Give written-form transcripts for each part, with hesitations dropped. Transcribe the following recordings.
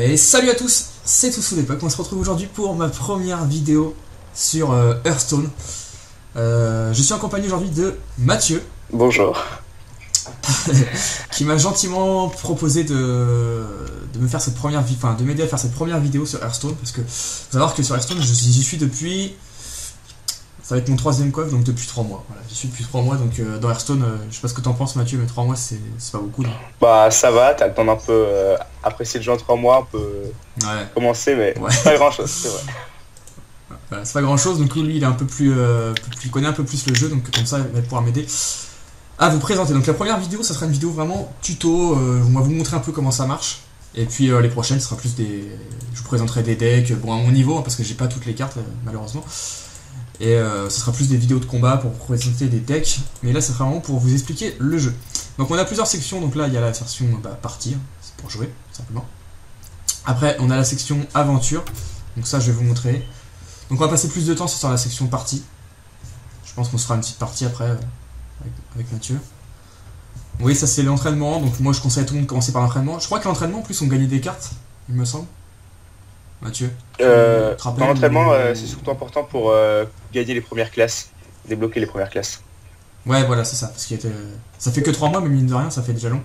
Et salut à tous, c'est Toussous des Pops. On se retrouve aujourd'hui pour ma première vidéo sur Hearthstone. Je suis en compagnie aujourd'hui de Mathieu. Bonjour. Qui m'a gentiment proposé de me faire cette première, de m'aider à faire cette première vidéo sur Hearthstone, parce que faut savoir que sur Hearthstone j'y suis depuis, ça va être mon troisième coiffe, donc depuis 3 mois. Voilà, j'y suis depuis 3 mois, donc dans Hearthstone, je sais pas ce que t'en penses Mathieu, mais 3 mois c'est pas beaucoup, non? Bah ça va, t'as le temps d'un peu apprécier le jeu en 3 mois, on peut commencer, mais ouais. C'est pas grand chose, c'est vrai. Voilà, c'est pas grand chose, donc lui il est un peu plus, il connaît un peu plus le jeu, donc comme ça il va pouvoir m'aider à vous présenter. Donc la première vidéo, ça sera une vidéo vraiment tuto, on va vous montrer un peu comment ça marche. Et puis les prochaines, ce sera plus des... Je vous présenterai des decks, bon à mon niveau, hein, parce que j'ai pas toutes les cartes malheureusement. Et ce sera plus des vidéos de combat pour présenter des decks. Mais là, ça sera vraiment pour vous expliquer le jeu. Donc on a plusieurs sections, donc là il y a la section partie, hein, c'est pour jouer, tout simplement. Après on a la section aventure, donc ça je vais vous montrer. Donc on va passer plus de temps sur la section partie. Je pense qu'on se fera une petite partie après... Avec Mathieu. Oui, ça c'est l'entraînement, donc moi je conseille à tout le monde de commencer par l'entraînement. Je crois que l'entraînement en plus on gagnait des cartes, il me semble. Mathieu, dans l'entraînement, c'est surtout important pour gagner les premières classes, débloquer les premières classes. Ouais, voilà, c'est ça, parce qu'il était... ça fait que 3 mois, mais mine de rien, ça fait déjà long.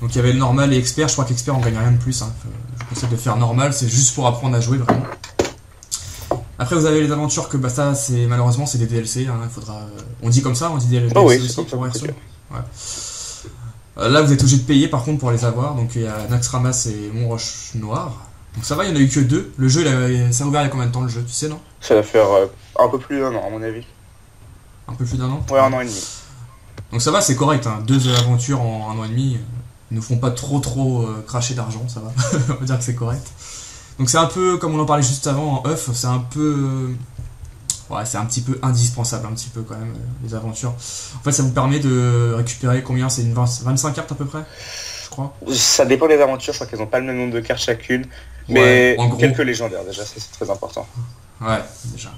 Donc il y avait le normal et expert, je crois qu'expert on gagne rien de plus, hein. Je conseille de faire normal, c'est juste pour apprendre à jouer vraiment. Après vous avez les aventures que bah ça c'est malheureusement c'est des DLC, hein, faudra, on dit comme ça, on dit des DLC, oh oui, aussi pour Hearthstone. Ouais. Là vous êtes obligé de payer par contre pour les avoir, donc il y a Naxramas et Mont Roche Noir. Donc ça va, il n'y en a eu que 2. Le jeu ça a ouvert il y a combien de temps le jeu, tu sais, non? Ça va faire un peu plus d'1 an à mon avis. Un peu plus d'1 an? Ouais, 1 an et demi. Donc ça va, c'est correct, hein. 2 aventures en 1 an et demi, ils ne font pas trop cracher d'argent, ça va. On va dire que c'est correct. Donc c'est un peu, comme on en parlait juste avant en off, c'est un peu... Ouais, c'est un petit peu indispensable, un petit peu quand même, les aventures. En fait, ça vous permet de récupérer combien? C'est une 25 cartes à peu près, je crois. Ça dépend des aventures, je crois qu'elles n'ont pas le même nombre de cartes chacune. Mais ouais, en gros, quelques légendaires déjà, c'est très important. Ouais, déjà.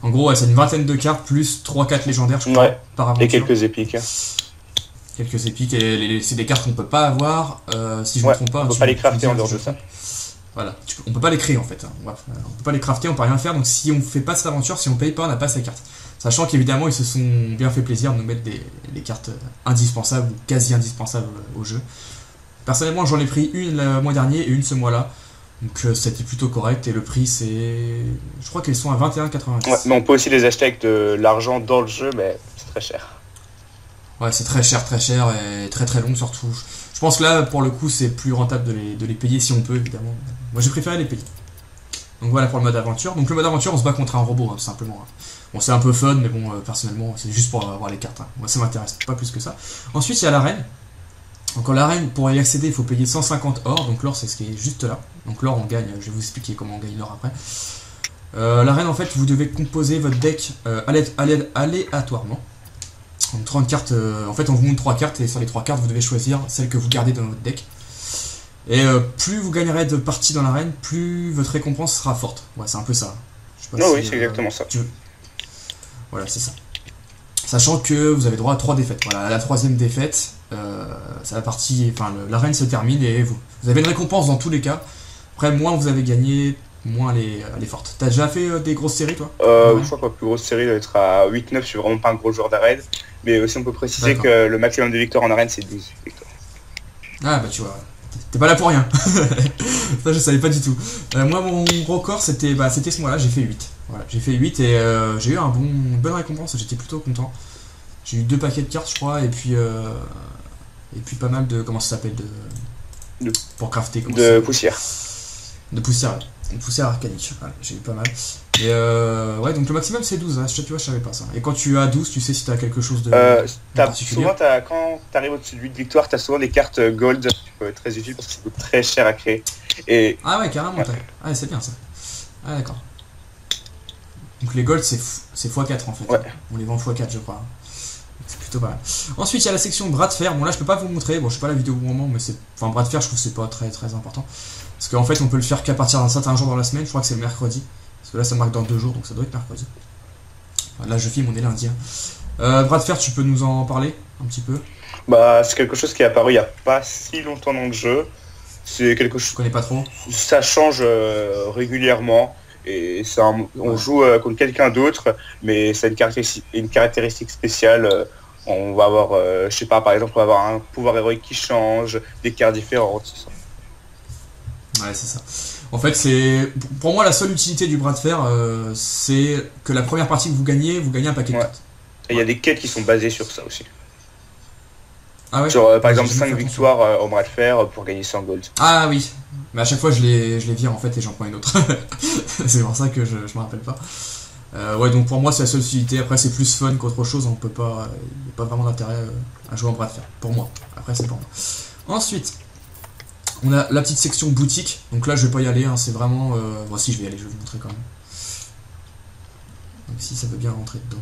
En gros, ouais, c'est une vingtaine de cartes plus 3-4 légendaires, je crois, ouais, par aventure. Et quelques épiques. Quelques épiques, et c'est des cartes qu'on ne peut pas avoir, si je ne me trompe pas. On ne peut pas les crafter en dehors de ça. Voilà, on peut pas les créer en fait, on peut pas les crafter, on peut rien faire, donc si on fait pas cette aventure, si on paye pas, on n'a pas ces cartes. Sachant qu'évidemment ils se sont bien fait plaisir de nous mettre des cartes indispensables ou quasi indispensables au jeu. Personnellement j'en ai pris une le mois dernier et une ce mois-là, donc c'était plutôt correct, et le prix c'est... Je crois qu'elles sont à 21,90. Ouais, mais on peut aussi les acheter avec de l'argent dans le jeu, mais c'est très cher. Ouais, c'est très cher et très long surtout. Je pense que là, pour le coup, c'est plus rentable de les payer si on peut, évidemment. Moi, j'ai préféré les payer. Donc voilà pour le mode aventure. Donc le mode aventure, on se bat contre un robot, hein, tout simplement. Bon, c'est un peu fun, mais bon, personnellement, c'est juste pour avoir les cartes, hein. Moi, ça m'intéresse pas plus que ça. Ensuite, il y a l'arène. Donc en l'arène, pour y accéder, il faut payer 150 or. Donc l'or, c'est ce qui est juste là. Donc l'or, on gagne. Je vais vous expliquer comment on gagne l'or après. L'arène, en fait, vous devez composer votre deck aléatoirement. Donc 30 cartes, en fait on vous montre 3 cartes et sur les 3 cartes vous devez choisir celle que vous gardez dans votre deck. Et plus vous gagnerez de parties dans l'arène, plus votre récompense sera forte. Ouais, c'est un peu ça. Je sais pas si, oui, c'est exactement ça. Voilà, c'est ça. Sachant que vous avez droit à 3 défaites. Voilà, à la 3e défaite, l'arène se termine et vous avez une récompense dans tous les cas. Après, moins vous avez gagné, moins elle est forte. T'as déjà fait des grosses séries toi? Je crois que ma plus grosse série doit être à 8-9, je suis vraiment pas un gros joueur d'arène. Mais aussi on peut préciser que le maximum de victoires en arène c'est 12 victoires. Ah bah tu vois, t'es pas là pour rien. Ça je savais pas du tout. Moi mon record c'était ce mois là, j'ai fait 8. Voilà, j'ai fait 8 et j'ai eu une bonne récompense, j'étais plutôt content. J'ai eu 2 paquets de cartes je crois, et puis pas mal de... comment ça s'appelle de... pour crafter comme ça. Poussière. De poussière, ouais. Une poussière arcanique, voilà, j'ai eu pas mal. Et ouais, donc le maximum c'est 12, hein. Tu vois, je savais pas ça. Et quand tu as 12, tu sais si t'as quelque chose de particulier. Souvent, quand t'arrives au-dessus de 8 victoires, t'as souvent des cartes gold, très utiles parce que ça coûte très cher à créer. Et... Ah ouais, carrément, ouais. Ah, c'est bien ça. Ah d'accord. Donc les gold c'est x4 en fait. Ouais. On les vend x4 je crois. C'est plutôt pas mal. Ensuite, il y a la section bras de fer. Bon, là, je peux pas vous montrer. Bon, je sais pas la vidéo au moment, mais c'est... Enfin, bras de fer, je trouve que c'est pas très important. Parce qu'en fait, on peut le faire qu'à partir d'un certain jour dans la semaine. Je crois que c'est le mercredi. Parce que là, ça marque dans 2 jours, donc ça doit être mercredi. Enfin, là, je filme, on est lundi, hein. Bras de fer, tu peux nous en parler un petit peu? Bah, c'est quelque chose qui est apparu il n'y a pas si longtemps dans le jeu. C'est quelque chose. Je connais pas trop. Ça change régulièrement. Et ça, on joue contre quelqu'un d'autre, mais c'est une caractéristique spéciale. On va avoir, je sais pas, par exemple, on va avoir un pouvoir héroïque qui change, des cartes différentes. Ouais, c'est ça. En fait, c'est pour moi la seule utilité du bras de fer, c'est que la première partie que vous gagnez un paquet de cartes. Et il y a des quêtes qui sont basées sur ça aussi. Ah ouais. Sur, par exemple, 5 victoires au bras de fer pour gagner 100 gold. Ah oui. Mais à chaque fois, je les vire en fait et j'en prends une autre. C'est pour ça que je me rappelle pas. Ouais, donc pour moi, c'est la seule utilité. Après, c'est plus fun qu'autre chose. On peut pas, il n'y a pas vraiment d'intérêt à jouer en bras de fer. Pour moi. Après, c'est pour moi. Ensuite, on a la petite section boutique. Donc là, je vais pas y aller. Hein, c'est vraiment. Bon, si, je vais y aller. Je vais vous montrer quand même. Donc si ça veut bien rentrer dedans.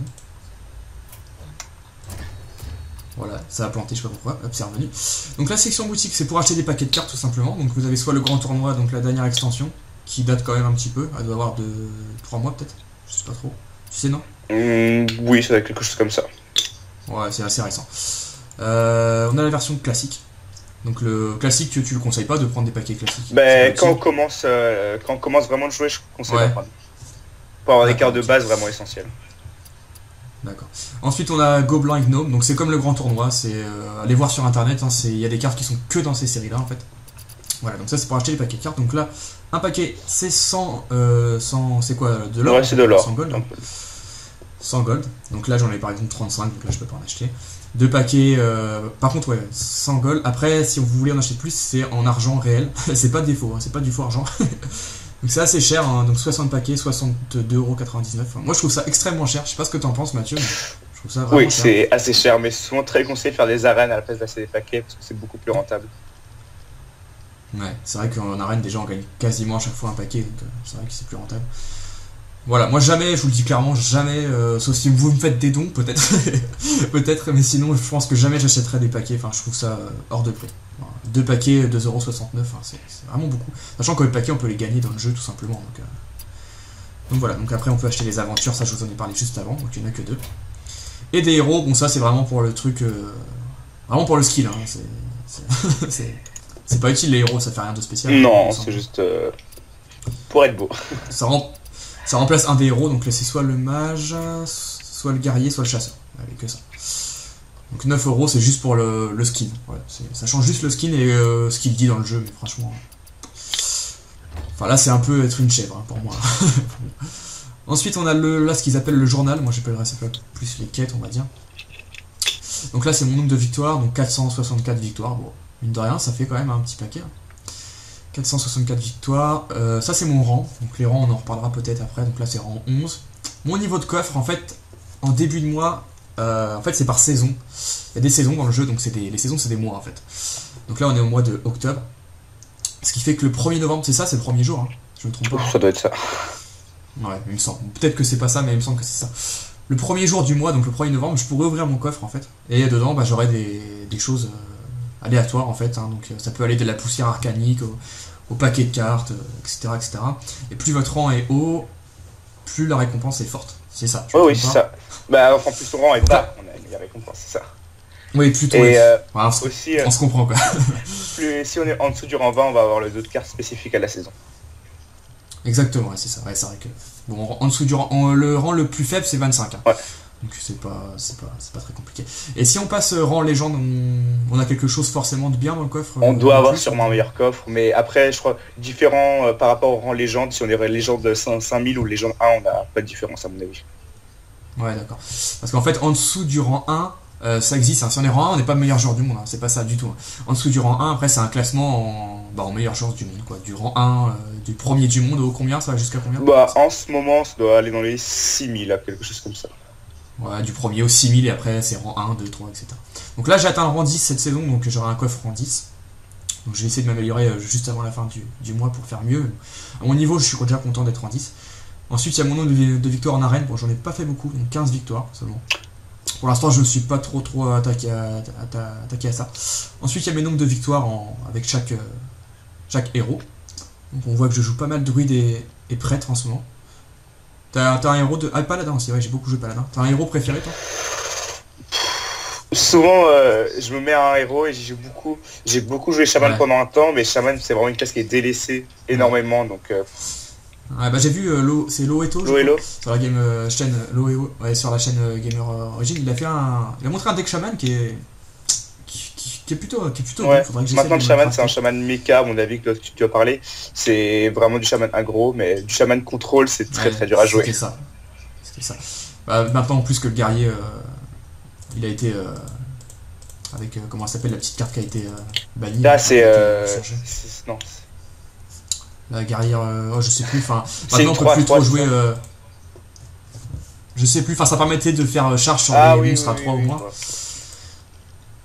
Voilà, ça a planté, je sais pas pourquoi, hop, c'est revenu. Donc la section boutique, c'est pour acheter des paquets de cartes tout simplement. Donc vous avez soit le Grand Tournoi, donc la dernière extension, qui date quand même un petit peu, elle doit avoir de 3 mois peut-être, je sais pas trop. Tu sais, non? Oui, ça doit être quelque chose comme ça. Ouais, c'est assez récent. On a la version classique. Donc le classique, tu le conseilles pas de prendre des paquets classiques? Ben, quand on commence vraiment de jouer, je conseille de prendre. Pour avoir des cartes de base vraiment essentielles. D'accord. Ensuite, on a Goblin et Gnome. Donc, c'est comme le Grand Tournoi. C'est aller voir sur internet. Il y a des cartes qui sont que dans ces séries-là, en fait. Voilà. Donc, ça, c'est pour acheter les paquets de cartes. Donc, là, un paquet, c'est 100. C'est quoi? De l'or? Ouais, c'est de l'or. 100 gold. 100 gold. Donc, là, j'en ai par exemple 35. Donc, là, je peux pas en acheter. 2 paquets. Par contre, ouais, 100 gold. Après, si vous voulez en acheter plus, c'est en argent réel. C'est pas de défaut. Hein. C'est pas du faux argent. Donc c'est assez cher, hein. Donc 60 paquets, 62,99€. Enfin, moi je trouve ça extrêmement cher, je sais pas ce que t'en penses Mathieu, mais je trouve ça vraiment cher. Oui, c'est assez cher, mais souvent très conseillé de faire des arènes à la place d'acheter des paquets, parce que c'est beaucoup plus rentable. Ouais, c'est vrai qu'en arène déjà on gagne quasiment à chaque fois un paquet, donc c'est vrai que c'est plus rentable. Voilà, moi jamais, je vous le dis clairement, jamais, sauf si vous me faites des dons peut-être, peut-être, mais sinon je pense que jamais j'achèterai des paquets, enfin je trouve ça hors de prix. 2 paquets, 2,69€, hein, c'est vraiment beaucoup. Sachant que les paquets, on peut les gagner dans le jeu, tout simplement. Donc voilà, donc après, on peut acheter les aventures, ça je vous en ai parlé juste avant, donc il n'y en a que 2. Et des héros, bon ça c'est vraiment pour le truc, vraiment pour le skill, hein, c'est pas utile les héros, ça fait rien de spécial. Non, c'est juste pour être beau. Ça remplace un des héros, donc là c'est soit le mage, soit le guerrier, soit le chasseur, avec que ça. Donc 9€, c'est juste pour le skin. Ouais, ça change juste le skin et ce qu'il dit dans le jeu, mais franchement... Enfin là, c'est un peu être une chèvre, hein, pour moi. Ensuite, on a là ce qu'ils appellent le journal. Moi, j'appellerais ça plus les quêtes, on va dire. Donc là, c'est mon nombre de victoires, donc 464 victoires. Bon, mine de rien, ça fait quand même un petit paquet. Hein. 464 victoires. Ça, c'est mon rang. Donc les rangs, on en reparlera peut-être après. Donc là, c'est rang 11. Mon niveau de coffre, en fait, en début de mois... en fait c'est par saison, il y a des saisons dans le jeu, donc les saisons c'est des mois en fait. Donc là on est au mois de octobre, ce qui fait que le 1er novembre, c'est ça, c'est le premier jour, hein. Je me trompe pas. Ça doit être ça. Ouais, il me semble, peut-être que c'est pas ça, mais il me semble que c'est ça. Le premier jour du mois, donc le 1er novembre, je pourrais ouvrir mon coffre en fait, et dedans bah, j'aurai des choses aléatoires en fait, hein. Donc ça peut aller de la poussière arcanique au paquet de cartes, etc., etc. Et plus votre rang est haut, plus la récompense est forte. C'est ça. Oh oui, c'est ça. Bah, enfin, plus ton rang est bas, on a une meilleure récompense, c'est ça. Oui, plutôt. Et, voilà, on se comprend, quoi. Si on est en dessous du rang 20, on va avoir le dos de cartes spécifique à la saison. Exactement, ouais, c'est ça. Ouais, c'est vrai que... Bon, en dessous du rang... le rang le plus faible, c'est 25. Hein. Ouais. Donc, c'est pas très compliqué. Et si on passe rang légende, on a quelque chose forcément de bien dans le coffre? On doit avoir sûrement un meilleur coffre, mais après, je crois, différent par rapport au rang légende, si on est légende 5000 ou légende 1, on n'a pas de différence, à mon avis. Ouais, d'accord. Parce qu'en fait, en dessous du rang 1, ça existe. Hein. Si on est rang 1, on n'est pas meilleur joueur du monde, hein. C'est pas ça du tout. Hein. En dessous du rang 1, après, c'est un classement en meilleur joueur du monde, quoi. Du rang 1, du premier du monde, au combien? Ça va jusqu'à combien? Bah, en ce moment, ça doit aller dans les 6000, quelque chose comme ça. Ouais, du premier au 6000 et après c'est rang 1, 2, 3, etc. Donc là j'ai atteint le rang 10 cette saison, donc j'aurai un coffre rang 10. Donc j'ai essayé de m'améliorer juste avant la fin du mois pour faire mieux. À mon niveau je suis déjà content d'être en 10. Ensuite il y a mon nombre de victoires en arène, bon j'en ai pas fait beaucoup, donc 15 victoires seulement. Pour l'instant je ne suis pas trop attaqué à ça. Ensuite il y a mes nombres de victoires avec chaque héros. Donc on voit que je joue pas mal druide et prêtre en ce moment. T'as un héros de... Ah, Paladin aussi, ouais, j'ai beaucoup joué Paladin. T'as un héros préféré, toi? Souvent, je me mets à un héros et j'y joue beaucoup. J'ai beaucoup joué Shaman pendant un temps, mais Shaman, c'est vraiment une classe qui est délaissée énormément. Donc, ouais, bah, j'ai vu, c'est Low et Toh, sur la game chaîne sur la chaîne Gamer Origin, il a fait un, il a montré un deck Shaman qui est plutôt, bon. Faudrait que maintenant le Shaman, c'est un Shaman mecha, à mon avis, que tu as parlé. C'est vraiment du Shaman aggro, mais du Shaman contrôle, c'est très très dur à jouer. C'était ça. Bah, maintenant, en plus que le guerrier, il a été avec comment elle s'appelle la petite carte qui a été bannie. Là, c'est non. La guerrière, oh, je sais plus. Enfin, maintenant on peut plus trop jouer. Je sais plus. Enfin, ça permettait de faire charge sur les monstres à 3 ou moins.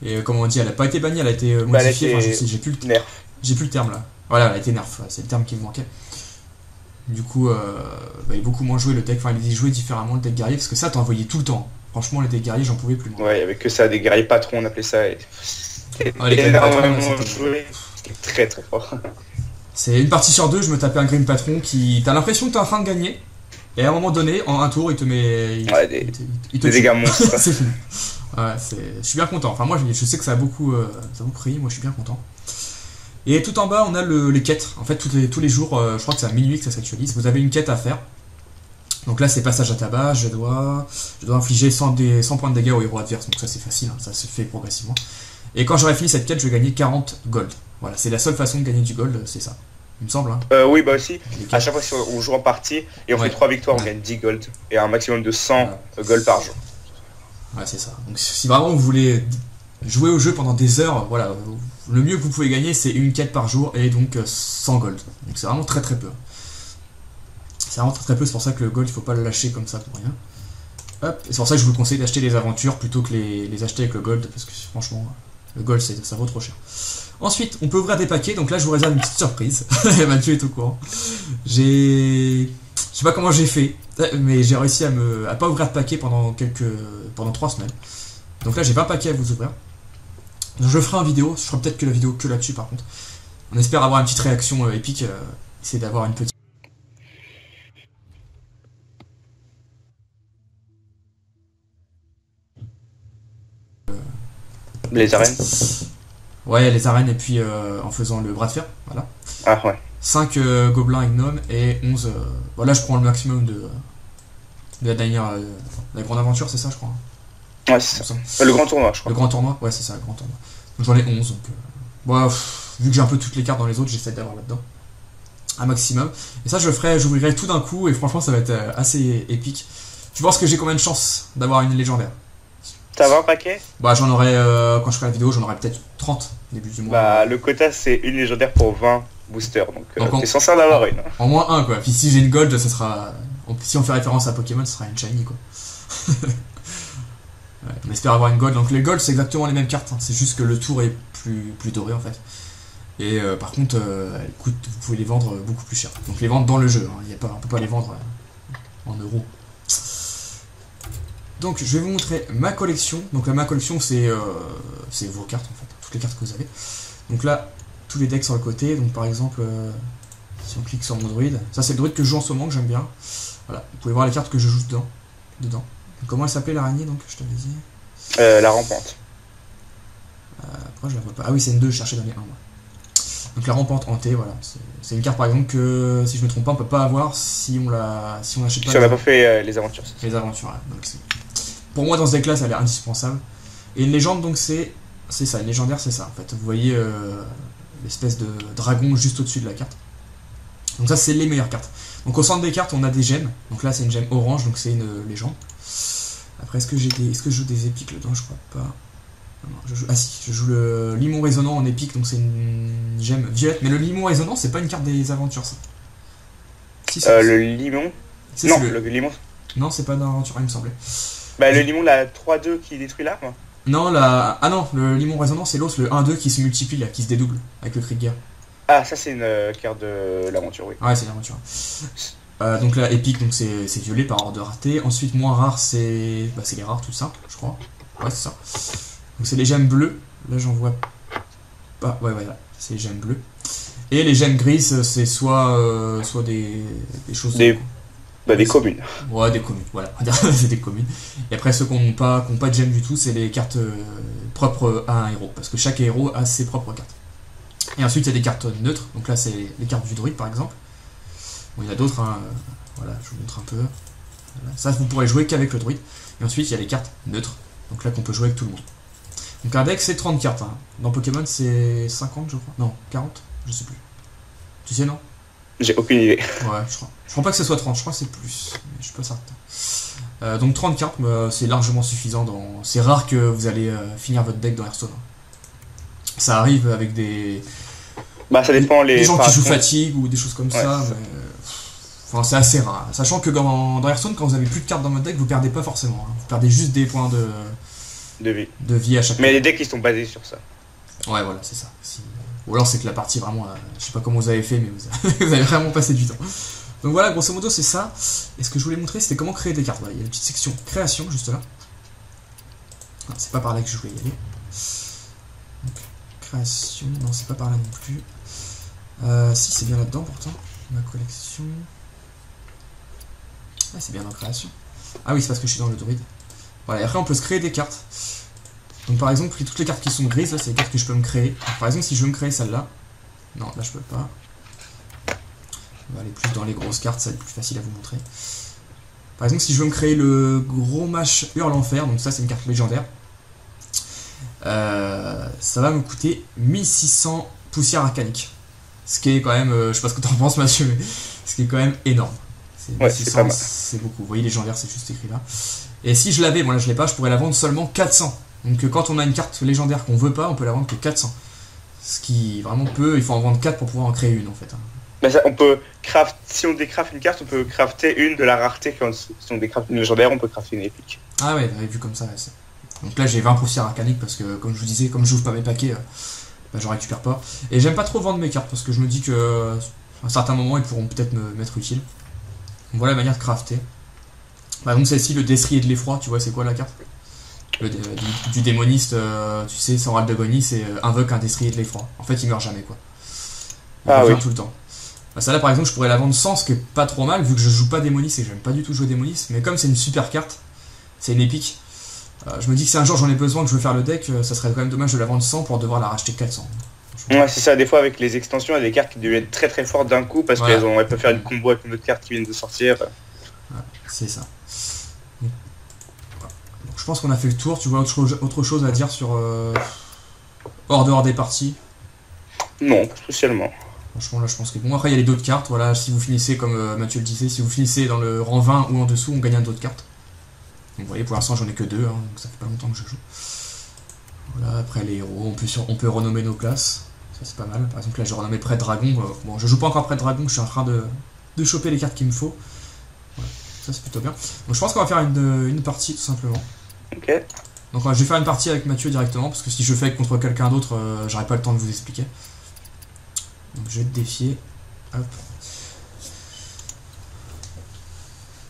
Et comment on dit, elle a pas été bannie, elle a été modifiée. Bah, enfin, j'ai plus le terme là. Voilà, elle a été nerf. Ouais, c'est le terme qui me manquait. Du coup, bah, il est beaucoup moins joué le deck. Enfin, il est joué différemment le deck guerrier parce que ça, t'en envoyais tout le temps. Franchement, les deck guerriers, j'en pouvais plus. Ouais, il n'y avait que ça, des guerriers patrons, on appelait ça. Et... ah, les énormément joué. C'était très très fort. C'est une partie sur deux, je me tapais un Grim Patron qui. T'as l'impression que t'es en train de gagner, et à un moment donné, en un tour, il te met. Il te dégâts monstres. C'est fini. Ouais, je suis bien content. Enfin, moi, je sais que ça a beaucoup pris, moi, je suis bien content. Et tout en bas, on a les quêtes. En fait, tous les jours, je crois que c'est à minuit que ça s'actualise. Vous avez une quête à faire. Donc là, c'est passage à tabac. Je dois infliger 100 points de dégâts au héros adverse. Donc ça, c'est facile, hein, ça se fait progressivement. Et quand j'aurai fini cette quête, je vais gagner 40 gold. Voilà, c'est la seule façon de gagner du gold, c'est ça. Il me semble. Hein. Oui, bah aussi. À chaque fois qu'on joue en partie et on fait 3 victoires, on gagne 10 gold et un maximum de 100 gold par jour. Ouais, c'est ça. Donc si vraiment vous voulez jouer au jeu pendant des heures, voilà, le mieux que vous pouvez gagner, c'est une quête par jour et donc 100 gold. Donc c'est vraiment très très peu. C'est vraiment très peu, c'est pour ça que le gold, il faut pas le lâcher comme ça pour rien. Hop, et c'est pour ça que je vous conseille d'acheter les aventures plutôt que les acheter avec le gold, parce que franchement, le gold, ça vaut trop cher. Ensuite, on peut ouvrir des paquets, donc là, je vous réserve une petite surprise. Mathieu est au courant. Je sais pas comment j'ai fait, mais j'ai réussi à pas ouvrir de paquets pendant 3 semaines. Donc là, j'ai 20 paquets à vous ouvrir. Donc je ferai une vidéo, je ferai peut-être que la vidéo que là-dessus, par contre. On espère avoir une petite réaction épique, c'est d'avoir une petite... les arènes. Ouais, les arènes et puis en faisant le bras de fer, voilà. Ah ouais. 5 gobelins et gnomes et 11... voilà, je prends le maximum de la dernière... la grande aventure, c'est ça, je crois. Hein. Ouais, c'est ça. Le grand tournoi, je crois. Le grand tournoi, ouais, c'est ça, le grand tournoi. Donc j'en ai 11, donc... bah, vu que j'ai un peu toutes les cartes dans les autres, j'essaie d'avoir là-dedans un maximum. Et ça, j'ouvrirai tout d'un coup et franchement, ça va être assez épique. Tu penses que j'ai combien de chances d'avoir une légendaire? T'as 20 paquets? Bah j'en aurais, quand je ferai la vidéo, j'en aurais peut-être 30 début du mois. Bah le quota c'est une légendaire pour 20 boosters, donc t'es censé en avoir une. Hein. En moins un quoi, puis si j'ai une gold, ça sera... si on fait référence à Pokémon, ce sera une shiny quoi. Ouais, on espère avoir une gold, donc les gold c'est exactement les mêmes cartes, hein. C'est juste que le tour est plus doré en fait. Et par contre, elles coûtent, vous pouvez les vendre beaucoup plus cher. Donc les vendre dans le jeu, hein. Y a pas, on peut pas les vendre en euros. Donc je vais vous montrer ma collection. Donc là, ma collection c'est vos cartes en fait, toutes les cartes que vous avez. Donc là, tous les decks sur le côté. Donc par exemple, si on clique sur mon druide, ça c'est le druide que je joue en ce moment, que j'aime bien. Voilà, vous pouvez voir les cartes que je joue dedans. Donc, comment elle s'appelait l'araignée donc je t'avais dit la rampante. Pourquoi je la vois pas? Ah oui, c'est une 2, je cherchais dans les 1 moi. Donc la rampante hantée, voilà. C'est une carte par exemple que, si je me trompe pas, on peut pas avoir si on l'achète pas. Si on n'a pas fait les aventures. Les aventures, là. Donc pour moi, dans ce deck-là, ça a l'air indispensable. Et une légende, donc, c'est ça. Une légendaire, c'est ça, en fait. Vous voyez l'espèce de dragon juste au-dessus de la carte. Donc ça, c'est les meilleures cartes. Donc au centre des cartes, on a des gemmes. Donc là, c'est une gemme orange, donc c'est une légende. Après, est-ce que je joue des épiques là-dedans? Je crois pas. Non, non, ah si, je joue le limon résonnant en épique, donc c'est une gemme violette. Mais le limon résonnant, c'est pas une carte des aventures, ça. Si, ça le limon non, le limon. Non, c'est pas d'aventure, il me semblait. Bah le limon, la 3-2 qui détruit l'arme. Non, la... ah non, le limon résonnant c'est l'os, le 1-2 qui se multiplie, là, qui se dédouble avec le cri de guerre. Ah, ça c'est une carte de l'aventure, oui. Ouais, c'est l'aventure. Donc là, épique, donc c'est violet par ordre de rareté. Ensuite, moins rare, c'est... bah c'est les rares, tout ça, je crois. Ouais, c'est ça. Donc c'est les gemmes bleues. Là, j'en vois pas. Ouais, voilà, c'est les gemmes bleues. Et les gemmes grises, c'est soit des choses... des... Bah, des communes. Ouais, des communes, voilà. C'est des communes. Et après, ceux qui n'ont pas de gemme du tout, c'est les cartes propres à un héros. Parce que chaque héros a ses propres cartes. Et ensuite, il y a des cartes neutres. Donc là, c'est les cartes du druide, par exemple. Bon, il y en a d'autres. Hein. Voilà, je vous montre un peu. Voilà. Ça, vous pourrez jouer qu'avec le druide. Et ensuite, il y a les cartes neutres. Donc là, qu'on peut jouer avec tout le monde. Donc un deck, c'est 30 cartes. Hein. Dans Pokémon, c'est 50, je crois. Non, 40, je sais plus. Tu sais, non ? J'ai aucune idée. Ouais, je crois pas que ce soit 30, je crois que c'est plus, mais je suis pas certain. Donc 30 cartes, c'est largement suffisant. C'est rare que vous allez finir votre deck dans Hearthstone. Ça arrive avec des... Bah ça dépend les... Des gens qui jouent fatigue ou des choses comme ça, mais... Enfin, c'est assez rare. Sachant que dans Hearthstone, quand vous avez plus de cartes dans votre deck, vous perdez pas forcément. Hein. Vous perdez juste des points de vie à chaque fois. Mais les decks, ils sont basés sur ça. Ouais, voilà, c'est ça. Ou alors c'est que la partie vraiment, je sais pas comment vous avez fait, mais vous avez vraiment passé du temps. Donc voilà, grosso modo c'est ça. Et ce que je voulais montrer, c'était comment créer des cartes. Voilà, il y a une petite section création juste là. Ah, c'est pas par là que je voulais y aller. Donc, création, non c'est pas par là non plus. Si c'est bien là-dedans pourtant. Ma collection. Ah c'est bien dans création. Ah oui, c'est parce que je suis dans le druide. Voilà, et après on peut se créer des cartes. Donc par exemple, toutes les cartes qui sont grises, là, c'est les cartes que je peux me créer. Donc, par exemple, si je veux me créer celle-là, non, là je peux pas. On va aller plus dans les grosses cartes, ça va être plus facile à vous montrer. Par exemple, si je veux me créer le gros mage Hurle Enfer, donc ça c'est une carte légendaire, ça va me coûter 1600 poussières arcaniques. Ce qui est quand même, je sais pas ce que t'en penses Mathieu, mais ce qui est quand même énorme. Ouais, c'est beaucoup, vous voyez légendaire c'est juste écrit là. Et si je l'avais, bon là je l'ai pas, je pourrais la vendre seulement 400. Donc quand on a une carte légendaire qu'on veut pas, on peut la vendre que 400. Ce qui vraiment peut, il faut en vendre 4 pour pouvoir en créer une en fait. Bah ça, on peut craft, si on décraft une carte, on peut crafter une de la rareté. Si on décraft une légendaire, on peut crafter une épique. Ah ouais, j'avais vu comme ça. Donc là j'ai 20 poussières arcaniques parce que comme je vous disais, comme je n'ouvre pas mes paquets, bah, je récupère pas. Et j'aime pas trop vendre mes cartes parce que je me dis qu'à un certain moment, ils pourront peut-être me m'être utiles. Donc voilà la manière de crafter. Bah, donc celle-ci, le destrier de l'effroi, tu vois c'est quoi la carte ? Du démoniste, tu sais, sans râle d'agonie, c'est invoque un destrier de l'effroi. En fait, il meurt jamais, quoi. Il revient tout le temps. Bah, ça là, par exemple, je pourrais la vendre sans, ce qui est pas trop mal, vu que je joue pas démoniste et que j'aime pas du tout jouer démoniste. Mais comme c'est une super carte, c'est une épique, je me dis que si un jour j'en ai besoin, que je veux faire le deck, ça serait quand même dommage de la vendre 100 pour devoir la racheter 400. Ouais, c'est ça, des fois avec les extensions, il y a des cartes qui deviennent très très fortes d'un coup parce voilà. qu'elles peuvent faire une combo avec une autre carte qui vient de sortir. Ouais, c'est ça. Je pense qu'on a fait le tour. Tu vois autre chose à dire sur hors des parties? Non, pas spécialement. Franchement, là, je pense que bon. Après, il y a les d'autres cartes. Voilà, si vous finissez comme Mathieu le disait, si vous finissez dans le rang 20 ou en dessous, on gagne d'autres cartes. Donc, vous voyez, pour l'instant, j'en ai que 2. Hein, donc, ça fait pas longtemps que je joue. Voilà. Après, les héros, on peut renommer nos classes. Ça, c'est pas mal. Par exemple, là, j'ai renommé Prêtre Dragon. Bon, je joue pas encore Prêtre Dragon. Je suis en train de choper les cartes qu'il me faut. Voilà. Ça, c'est plutôt bien. Donc, je pense qu'on va faire une partie tout simplement. Ok. Donc je vais faire une partie avec Mathieu directement parce que si je fais contre quelqu'un d'autre, j'aurai pas le temps de vous expliquer. Donc je vais te défier. Hop.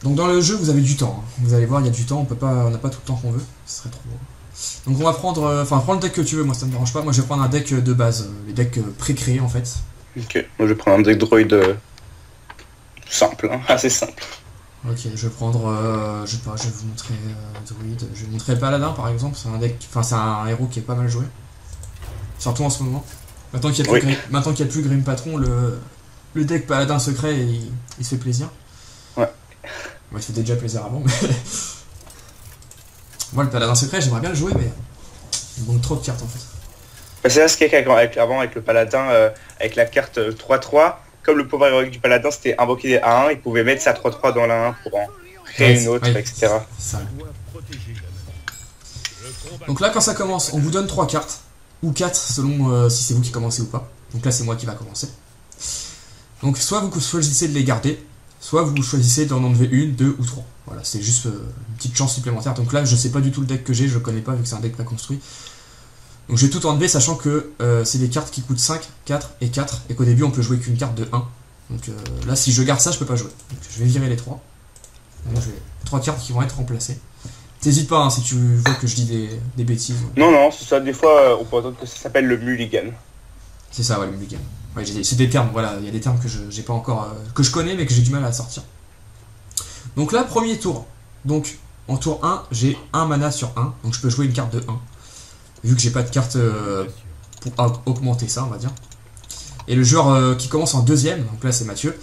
Donc dans le jeu vous avez du temps. Hein. Vous allez voir, il y a du temps. On n'a pas tout le temps qu'on veut. Ce serait trop. Donc on va prendre, enfin prends le deck que tu veux. Moi ça me dérange pas. Moi je vais prendre un deck de base, les decks pré-créés en fait. Ok. Moi je vais prendre un deck droid simple, hein. Assez simple. Ok, je vais prendre, je sais pas, je vais vous montrer druide, je vais vous montrer Paladin par exemple, c'est un deck, enfin c'est un héros qui est pas mal joué, surtout en ce moment. Maintenant qu'il n'y a, qu'il n'y a plus Grim Patron, le deck Paladin secret, il se fait plaisir. Ouais. Bon, il se fait déjà plaisir avant, mais... Moi le Paladin secret, j'aimerais bien le jouer, mais il manque trop de cartes en fait. Bah, c'est ça ce qu'il y a avant avec le Paladin, avec la carte 3-3. Comme le pouvoir héroïque du paladin c'était invoquer des 1-1, il pouvait mettre sa 3-3 dans la 1 pour en créer une autre, etc. Donc là quand ça commence, on vous donne 3 cartes, ou 4 selon si c'est vous qui commencez ou pas. Donc là c'est moi qui va commencer. Donc soit vous choisissez de les garder, soit vous choisissez d'en enlever une, 2 ou 3. Voilà, c'est juste une petite chance supplémentaire. Donc là je sais pas du tout le deck que j'ai, je le connais pas vu que c'est un deck pas construit. Donc je vais tout enlever sachant que c'est des cartes qui coûtent 5, 4 et 4 et qu'au début on peut jouer qu'une carte de 1. Donc là si je garde ça je peux pas jouer. Donc je vais virer les 3. Donc je vais 3 cartes qui vont être remplacées. T'hésites pas hein, si tu vois que je dis des bêtises. Ouais. Non c'est ça, des fois on peut entendre que ça s'appelle le mulligan. C'est ça ouais le mulligan. Ouais, c'est des termes, voilà, il y a des termes que j'ai pas encore que je connais mais que j'ai du mal à sortir. Donc là, premier tour. Donc en tour 1, j'ai 1 mana sur 1. Donc je peux jouer une carte de 1. Vu que j'ai pas de carte pour augmenter ça, on va dire. Et le joueur qui commence en deuxième, donc là c'est Mathieu,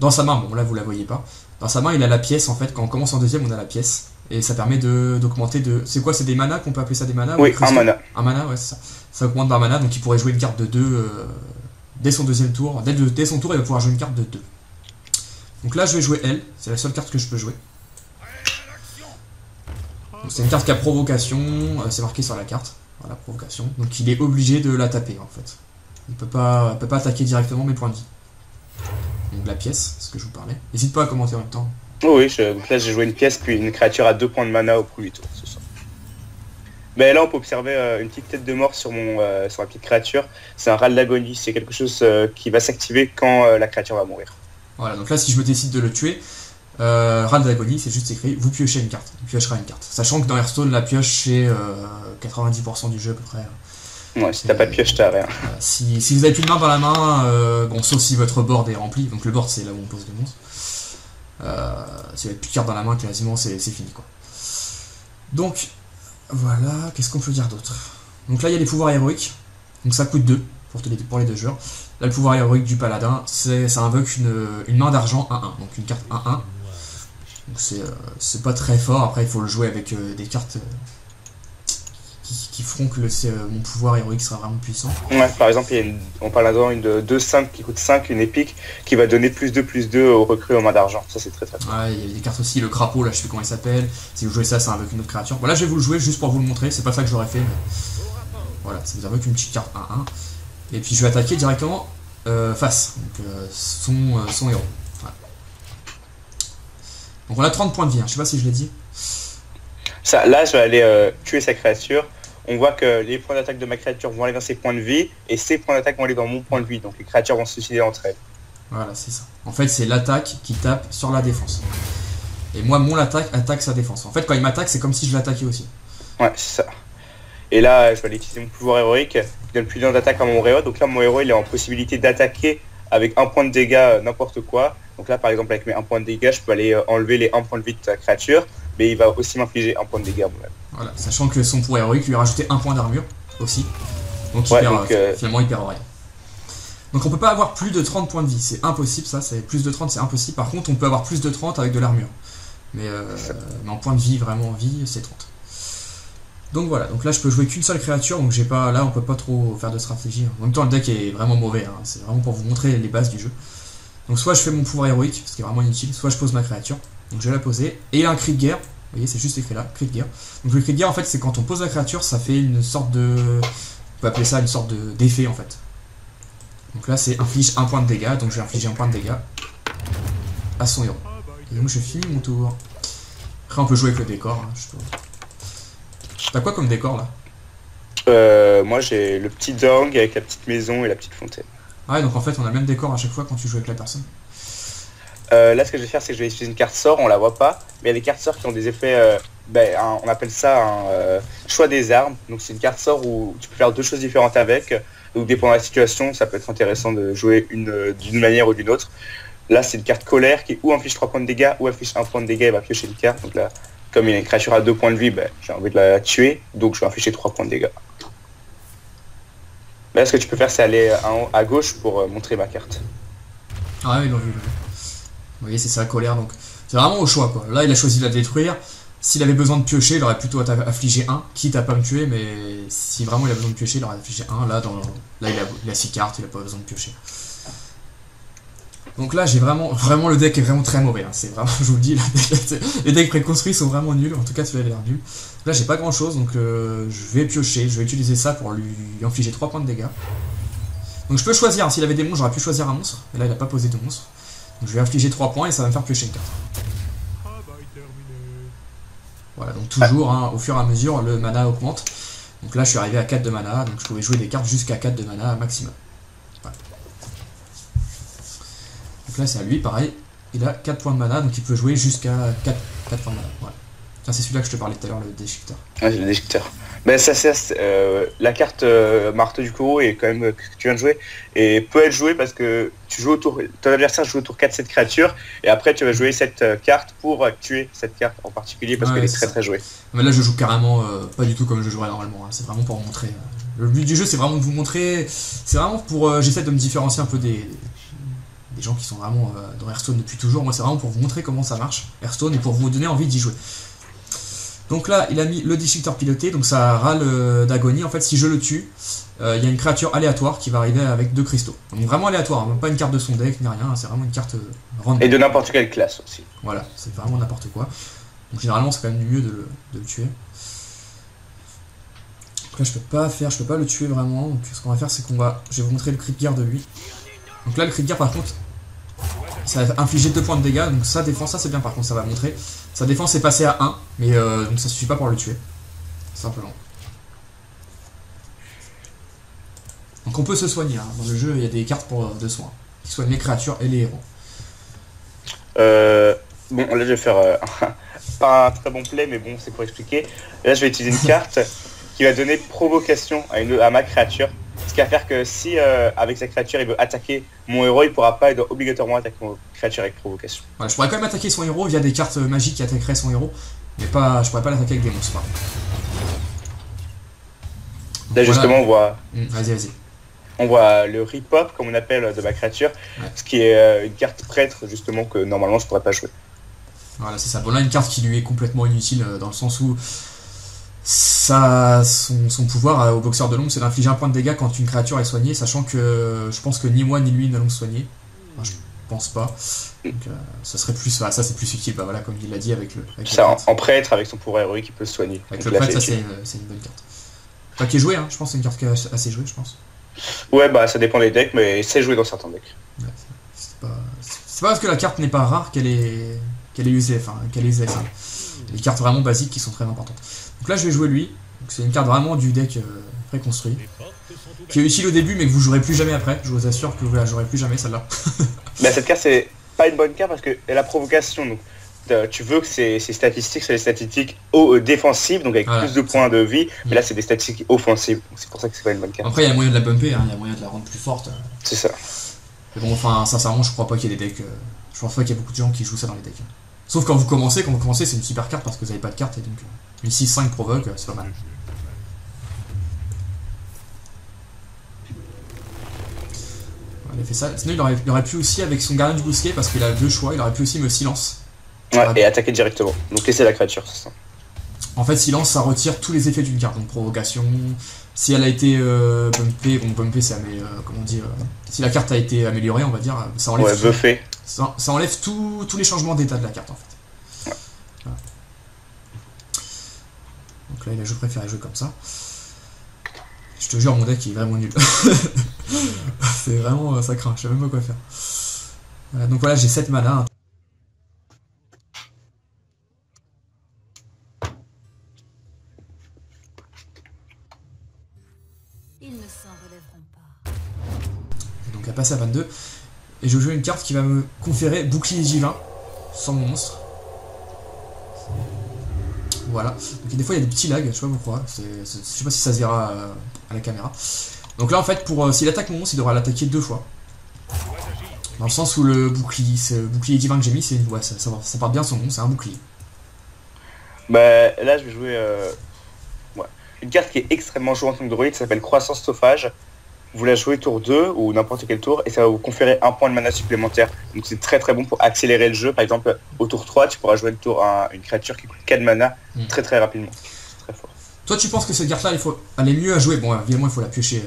dans sa main, bon là vous la voyez pas, dans sa main il a la pièce en fait, quand on commence en deuxième on a la pièce. Et ça permet d'augmenter de... C'est quoi, c'est des manas qu'on peut appeler ça, des manas? Oui, un mana. Un mana, ouais, c'est ça. Ça augmente d'un mana, donc il pourrait jouer une carte de 2 dès son deuxième tour. Dès son tour il va pouvoir jouer une carte de 2. Donc là je vais jouer elle, c'est la seule carte que je peux jouer. C'est une carte qui a provocation, c'est marqué sur la carte, voilà, provocation. Donc il est obligé de la taper en fait. Il ne peut pas attaquer directement mes points de vie. Donc la pièce, c'est ce que je vous parlais. N'hésite pas à commenter en même temps. Oh oui, donc là j'ai joué une pièce puis une créature à 2 points de mana au premier tour, c'est ça. Ben là on peut observer une petite tête de mort sur mon sur la petite créature. C'est un râle d'agonie, c'est quelque chose qui va s'activer quand la créature va mourir. Voilà, donc là si je me décide de le tuer, râle d'agonie, c'est juste écrit, vous piochez une carte, il piochera une carte. Sachant que dans Hearthstone la pioche c'est 90% du jeu à peu près. Ouais, si t'as pas de pioche, t'as rien. Si vous avez plus de main dans la main, bon, sauf si votre board est rempli, donc le board c'est là où on pose des monstres. Si vous avez plus de cartes dans la main, quasiment c'est fini quoi. Donc, voilà, qu'est-ce qu'on peut dire d'autre? Donc là il y a les pouvoirs héroïques, donc ça coûte 2 pour les deux joueurs. Là le pouvoir héroïque du paladin, ça invoque une main d'argent 1-1, donc une carte 1-1. Donc c'est pas très fort, après il faut le jouer avec des cartes... qui feront que mon pouvoir héroïque sera vraiment puissant. Ouais, par exemple, il y a on parle là-dedans une de 2-5 qui coûte 5, une épique qui va donner plus 2 aux recrues en main d'argent. Ça, c'est très très bien. Ouais, il y a des cartes aussi, le crapaud, là, je sais comment il s'appelle. Si vous jouez ça, ça invoque une autre créature. Voilà, je vais vous le jouer juste pour vous le montrer. C'est pas ça que j'aurais fait, mais voilà, ça vous invoque une petite carte 1-1. Et puis, je vais attaquer directement face, donc son héros. Voilà. Donc, on a 30 points de vie, hein. Je sais pas si je l'ai dit. Ça, là, je vais aller tuer sa créature. On voit que les points d'attaque de ma créature vont aller dans ses points de vie, et ses points d'attaque vont aller dans mon point de vie, donc les créatures vont se suicider entre elles. Voilà, c'est ça. En fait, c'est l'attaque qui tape sur la défense. Et moi, mon attaque attaque sa défense. En fait, quand il m'attaque, c'est comme si je l'attaquais aussi. Ouais, c'est ça. Et là, je vais aller utiliser mon pouvoir héroïque, je donne plus d'un d'attaque à mon héros, donc là, mon héros, il est en possibilité d'attaquer avec 1 point de dégâts n'importe quoi. Donc là, par exemple, avec mes 1 point de dégâts, je peux aller enlever les 1 point de vie de ta créature, mais il va aussi m'infliger 1 point de dégâts moi-même. Voilà, sachant que son pouvoir héroïque lui a rajouté 1 point d'armure aussi. Donc, ouais, finalement il perd rien. Donc on peut pas avoir plus de 30 points de vie, c'est impossible ça, c'est plus de 30 c'est impossible. Par contre on peut avoir plus de 30 avec de l'armure. Mais en point de vie, vraiment en vie, c'est 30. Donc voilà, donc là je peux jouer qu'une seule créature, donc j'ai pas. Là on peut pas trop faire de stratégie. En même temps le deck est vraiment mauvais, hein. C'est vraiment pour vous montrer les bases du jeu. Donc soit je fais mon pouvoir héroïque, ce qui est vraiment inutile, soit je pose ma créature. Donc je vais la poser, et il a un cri de guerre, vous voyez c'est juste écrit là, cri de guerre. Donc le cri de guerre en fait c'est quand on pose la créature, ça fait une sorte de... On peut appeler ça une sorte d'effet en fait. Donc là c'est inflige 1 point de dégâts, donc je vais infliger 1 point de dégâts à son héros. Et donc je finis mon tour. Après on peut jouer avec le décor. Hein. T'as quoi comme décor là? Moi j'ai le petit dorg avec la petite maison et la petite fontaine. Ah ouais donc en fait on a le même décor à chaque fois quand tu joues avec la personne. Là, ce que je vais faire, c'est que je vais utiliser une carte sort, on la voit pas, mais il y a des cartes sorts qui ont des effets, on appelle ça un choix des armes. Donc c'est une carte sort où tu peux faire 2 choses différentes avec, donc dépendant de la situation, ça peut être intéressant de jouer d'une manière ou d'une autre. Là, c'est une carte colère qui ou inflige 3 points de dégâts, ou inflige 1 point de dégâts, et va piocher une carte. Donc là, comme il y a une créature à 2 points de vie, j'ai envie de la tuer, donc je vais infliger 3 points de dégâts. Là, ce que tu peux faire, c'est aller à gauche pour montrer ma carte. Ah oui, non, oui. Vous voyez, c'est sa colère, donc c'est vraiment au choix, quoi. Là, il a choisi de la détruire. S'il avait besoin de piocher, il aurait plutôt affligé 1, quitte à pas me tuer, mais si vraiment il a besoin de piocher, il aurait affligé 1. Là, il a 6 cartes, il a pas besoin de piocher. Donc là, j'ai vraiment le deck est vraiment très mauvais. Hein. C'est vraiment, je vous le dis, les decks préconstruits sont vraiment nuls, en tout cas, celui-là, il a l'air nul. Là, j'ai pas grand-chose, donc je vais piocher, je vais utiliser ça pour lui infliger 3 points de dégâts. Donc je peux choisir, hein. S'il avait des monstres, j'aurais pu choisir un monstre, mais là, il a pas posé de monstre. Donc je vais infliger 3 points et ça va me faire piocher une carte. Voilà, donc toujours, hein, au fur et à mesure, le mana augmente. Donc là, je suis arrivé à 4 de mana, donc je pouvais jouer des cartes jusqu'à 4 de mana maximum. Voilà. Donc là, c'est à lui, pareil, il a 4 points de mana, donc il peut jouer jusqu'à 4 points de mana. Voilà. C'est celui-là que je te parlais tout à l'heure, le déchiqueteur. Ouais, le déchiqueteur. Mais ça c'est la carte marteau du Corot est quand même que tu viens de jouer et peut être jouée parce que tu joues au tour, ton adversaire joue au tour 4 cette créature et après tu vas jouer cette carte pour tuer cette carte en particulier parce qu'elle est très très jouée. Mais là je joue carrément pas du tout comme je jouerais normalement, hein. C'est vraiment pour vous montrer. Le but du jeu c'est vraiment de vous montrer, c'est vraiment pour j'essaie de me différencier un peu des gens qui sont vraiment dans Hearthstone depuis toujours. Moi c'est vraiment pour vous montrer comment ça marche Hearthstone et pour vous donner envie d'y jouer. Donc là, il a mis le destructeur piloté, donc ça râle d'agonie. En fait, si je le tue, il y a une créature aléatoire qui va arriver avec 2 cristaux. Donc vraiment aléatoire, hein, même pas une carte de son deck, ni rien, hein, c'est vraiment une carte random. Et de n'importe quelle classe aussi. Voilà, c'est vraiment n'importe quoi. Donc généralement, c'est quand même du mieux de le tuer. Donc là, je peux pas le tuer vraiment. Donc ce qu'on va faire, c'est qu'on va... Je vais vous montrer le crit gear de lui. Donc là, le crit gear, par contre, ça va infliger 2 points de dégâts, donc sa défense, ça c'est bien par contre, ça va montrer. Sa défense est passée à 1, mais donc ça suffit pas pour le tuer, simplement. Donc on peut se soigner, hein. Dans le jeu il y a des cartes de soins, qui soignent les créatures et les héros. Bon là je vais faire pas un très bon play, mais bon c'est pour expliquer. Là je vais utiliser une carte qui va donner provocation à ma créature. Ce qui va faire que si avec sa créature il veut attaquer mon héros, il pourra pas, il doit obligatoirement attaquer mon créature avec provocation. Voilà, je pourrais quand même attaquer son héros via des cartes magiques qui attaqueraient son héros, mais pas, je pourrais pas l'attaquer avec des monstres. Là voilà. Justement on voit, vas-y. On voit le rip-hop comme on appelle de ma créature, ouais. Ce qui est une carte prêtre justement que normalement je pourrais pas jouer. Voilà c'est ça, bon là une carte qui lui est complètement inutile dans le sens où... Son pouvoir au boxeur de l'ombre c'est d'infliger 1 point de dégâts quand une créature est soignée, sachant que je pense que ni moi ni lui ne l'ont soigné. Enfin, je pense pas. Donc ça serait plus... Ah, ça c'est plus utile, bah, voilà, comme il l'a dit avec le... Avec ça, en prêtre avec son pouvoir héroïque il peut se soigner. Avec donc, le prêtre ça c'est une bonne carte. Enfin qui est jouée, hein, je pense c'est une carte qui est assez jouée je pense. Ouais bah ça dépend des decks mais c'est joué dans certains decks. Ouais, c'est pas parce que la carte n'est pas rare qu'elle est usée, enfin qu'elle est usée. Hein. Les cartes vraiment basiques qui sont très importantes. Donc là je vais jouer lui, c'est une carte vraiment du deck préconstruit, qui est utile au début mais que vous jouerez plus jamais après, je vous assure que vous la jouerez plus jamais celle-là. Bah, cette carte c'est pas une bonne carte parce qu'elle a provocation, donc tu veux que ces statistiques soient des statistiques défensives, donc avec voilà, plus de points de vie, mais là c'est des statistiques offensives, donc c'est pour ça que c'est pas une bonne carte. Après il y a moyen de la bumper, hein, il y a moyen de la rendre plus forte. C'est ça. Mais bon enfin sincèrement je crois pas qu'il y ait des decks, je pense pas qu'il y a beaucoup de gens qui jouent ça dans les decks. Sauf quand vous commencez c'est une super carte parce que vous n'avez pas de carte et donc une 6-5 provoque, c'est pas mal. Il a fait ça, sinon il aurait pu aussi avec son gardien du bousquet parce qu'il a 2 choix, il aurait pu aussi me silence. Ouais, et attaquer directement, donc laisser la créature, c'est ça. En fait silence ça retire tous les effets d'une carte, donc provocation, si elle a été bumpée, bon bumpée c'est comment on dit, si la carte a été améliorée on va dire, ça enlève... Ouais, buffée. Ça enlève tous les changements d'état de la carte en fait. Ouais. Voilà. Donc là il a joué, préféré jouer comme ça. Je te jure mon deck il est vraiment nul. C'est vraiment ça craint, je sais même pas quoi faire. Voilà, donc voilà j'ai 7 mana. Hein. Ils ne s'en relèveront pas. Et donc elle passe à 22. Et je vais jouer une carte qui va me conférer bouclier divin sans mon monstre. Voilà. Donc des fois il y a des petits lags, je sais pas pourquoi. Je sais pas si ça se verra à la caméra. Donc là en fait pour s'il attaque mon monstre, il devra l'attaquer 2 fois. Dans le sens où le bouclier divin que j'ai mis, c'est une voie, ça part bien son nom, c'est un bouclier. Bah là je vais jouer une carte qui est extrêmement jouée en tant que droïde, ça s'appelle Croissance Sauvage. Vous la jouez tour 2 ou n'importe quel tour et ça va vous conférer 1 point de mana supplémentaire. Donc c'est très très bon pour accélérer le jeu. Par exemple, au tour 3, tu pourras jouer le tour à une créature qui coûte 4 mana très très rapidement. C'est très fort. Toi, tu penses que cette carte-là, elle est mieux à jouer. Bon, évidemment, il faut la piocher.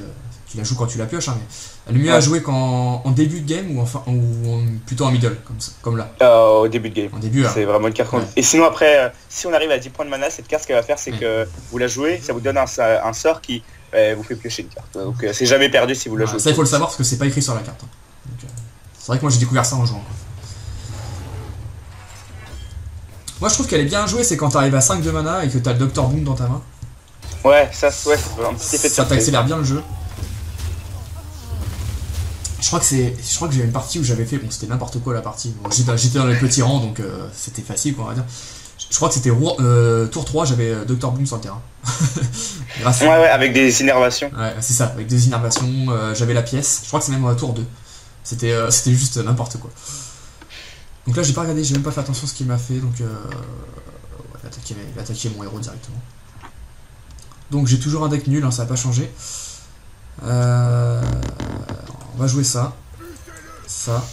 Tu la joues quand tu la pioches, hein, mais elle est mieux à jouer qu'en début de game ou plutôt en middle, comme là. Au début de game. En début, c'est vraiment une carte. Ouais. Et sinon, après, si on arrive à 10 points de mana, cette carte, ce qu'elle va faire, c'est que vous la jouez, ça vous donne un sort qui... vous fait piocher une carte, donc c'est jamais perdu si vous la jouez. Ça il faut le savoir parce que c'est pas écrit sur la carte. C'est vrai que moi j'ai découvert ça en jouant. Moi je trouve qu'elle est bien jouée, c'est quand t'arrives à 5 de mana et que t'as le Dr Boom dans ta main. Ouais, ça fait un petit effet de surprise. Ça t'accélère bien le jeu. Je crois que j'ai une partie où j'avais fait, bon c'était n'importe quoi la partie. Bon, j'étais dans les petits rangs donc c'était facile quoi on va dire. Je crois que c'était tour 3, j'avais Dr. Bloom sur le terrain. Ouais, ouais, avec des innervations. Ouais, c'est ça, avec des innervations, j'avais la pièce. Je crois que c'est même tour 2. C'était juste n'importe quoi. Donc là, j'ai pas regardé, j'ai même pas fait attention à ce qu'il m'a fait. Donc, ouais, il a attaqué mon héros directement. Donc j'ai toujours un deck nul, hein, ça n'a pas changé. On va jouer ça. Ça.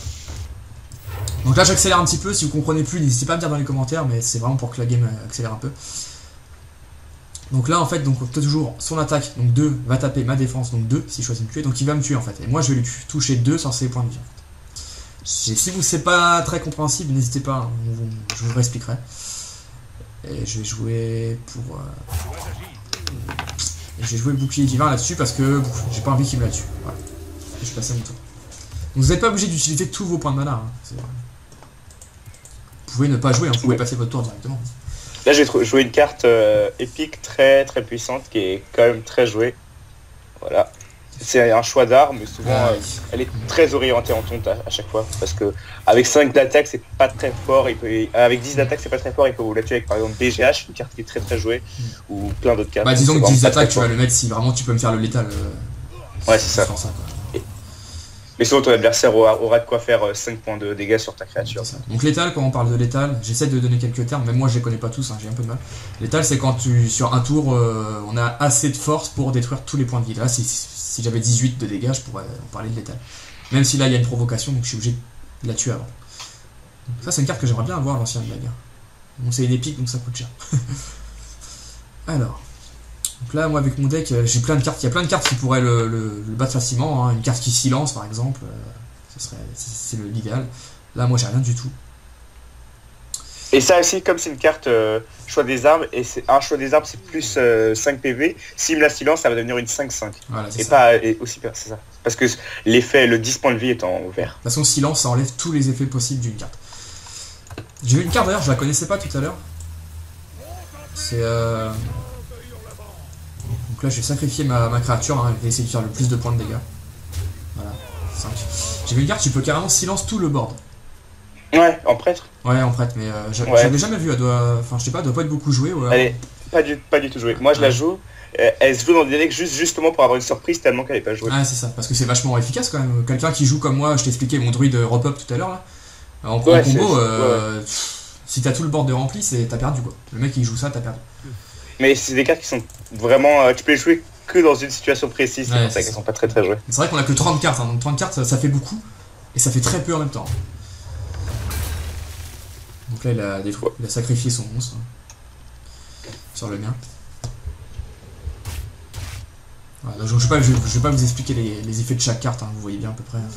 Donc là j'accélère un petit peu, si vous comprenez plus n'hésitez pas à me dire dans les commentaires, mais c'est vraiment pour que la game accélère un peu. Donc là en fait, donc toujours son attaque, donc 2 va taper ma défense, donc 2 si je choisis de me tuer, donc il va me tuer en fait. Et moi je vais lui toucher 2 sur ses points de vie en fait. Et si vous c'est pas très compréhensible, n'hésitez pas, hein, je vous réexpliquerai. Et je vais jouer pour... Et j'ai joué le bouclier divin là-dessus parce que j'ai pas envie qu'il me la tue. Voilà. Et je passe à mon tour. Donc vous n'êtes pas obligé d'utiliser tous vos points de mana. Hein. C'est vrai. Vous pouvez ne pas jouer, hein. Vous pouvez passer votre tour directement. Là, j'ai joué une carte épique très puissante qui est quand même très jouée. Voilà. C'est un choix d'armes, mais souvent elle est très orientée en tonte à chaque fois. Parce que avec 5 d'attaque, c'est pas très fort. Il peut, avec 10 d'attaque, c'est pas très fort. Il peut vous la tuer avec par exemple BGH, une carte qui est très jouée, ou plein d'autres cartes. Bah, disons que 10 d'attaque, tu vas le mettre si vraiment tu peux me faire le létal. Ouais, c'est ça. Mais sinon, ton adversaire aura de quoi faire 5 points de dégâts sur ta créature. Donc létal, quand on parle de létal, j'essaie de donner quelques termes, même moi je les connais pas tous, hein, j'ai un peu de mal. Létal, c'est quand tu, sur un tour, on a assez de force pour détruire tous les points de vie. Là, si j'avais 18 de dégâts, je pourrais parler de létal. Même si là, il y a une provocation, donc je suis obligé de la tuer avant. Donc, ça, c'est une carte que j'aimerais bien avoir, l'ancien de la guerre. Bon, c'est une épique, donc ça coûte cher. Alors... Donc là, moi, avec mon deck, j'ai plein de cartes. Il y a plein de cartes qui pourraient le battre facilement. Hein. Une carte qui silence, par exemple, c'est l'idéal. Là, moi, j'ai rien du tout. Et ça aussi, comme c'est une carte choix des armes, et c'est un choix des armes, c'est plus 5 PV. S'il me la silence, ça va devenir une 5-5. Voilà, et ça. Pas et aussi, c'est ça. Parce que l'effet, le 10 points de vie est en vert. De toute façon, silence, ça enlève tous les effets possibles d'une carte. J'ai vu une carte d'ailleurs, je la connaissais pas tout à l'heure. C'est... Là, je vais sacrifier ma créature, hein, et essayer de faire le plus de points de dégâts. Voilà, 5. J'ai vu une carte, tu peux carrément silence tout le board. Ouais, en prêtre. Ouais, en prêtre, mais j'avais jamais vu, elle doit... Enfin, je sais pas, elle doit pas être beaucoup jouée. Ouais. Elle est pas du tout jouée. Moi, je la joue, elle se joue dans des decks justement pour avoir une surprise tellement qu'elle est pas jouée. Ah, c'est ça, parce que c'est vachement efficace quand même. Quelqu'un qui joue comme moi, je t'expliquais mon druide repop tout à l'heure, là. En combo, si t'as tout le board de rempli, t'as perdu, quoi. Le mec qui joue ça, t'as perdu. Mais c'est des cartes qui sont vraiment... tu peux les jouer que dans une situation précise, c'est pour ça qu'elles sont pas très jouées. C'est vrai qu'on a que 30 cartes, hein, donc 30 cartes ça fait beaucoup, et ça fait très peu en même temps. Donc là il a sacrifié son monstre, hein, sur le mien. Voilà, donc je vais pas vous expliquer les effets de chaque carte, hein, vous voyez bien à peu près. Hein.